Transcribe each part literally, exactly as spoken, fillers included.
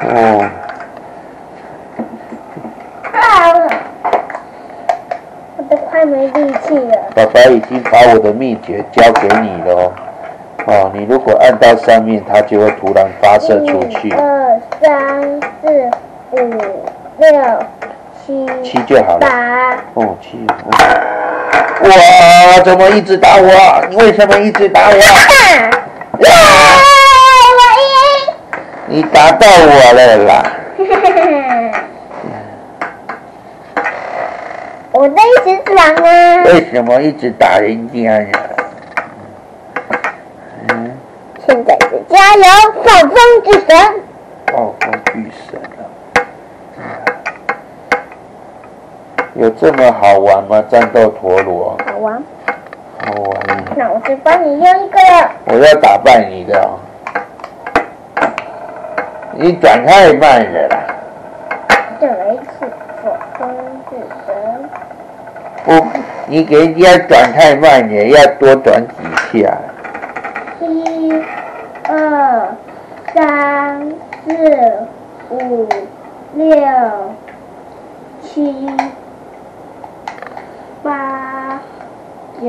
О.爸爸已经把我的秘诀交给你了哦。哦，你如果按到上面，它就会突然发射出去。一二三四五六七，七就好了。哦，七。哦、哇！怎么一直打我？你为什么一直打我？啊啊、你打到我了啦！我在一直打啊！为什么一直打人家呀？嗯，现在是加油暴风巨神！暴风巨神啊！有这么好玩吗？战斗陀螺？好玩。好玩。那我就帮你用一个。我要打败你的、哦。你转太慢了啦！再来一次暴风巨神。不，你给人家转太慢，也要多转几下。一、二、三、四、五、六、七、八、九。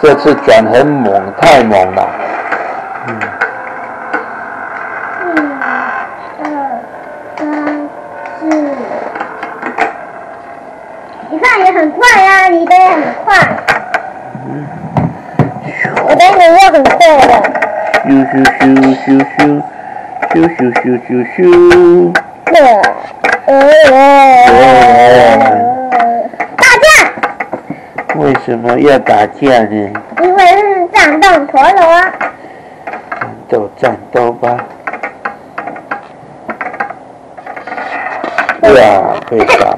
这次转很猛，太猛了。嗯。一、二、三、四。你看也很快啊，你的也很快。嗯。我的也要很快的。咻咻咻咻咻，咻咻咻咻咻。对。哦。为什么要打架呢？因为是战斗陀螺。战斗，战斗吧！哇，被打。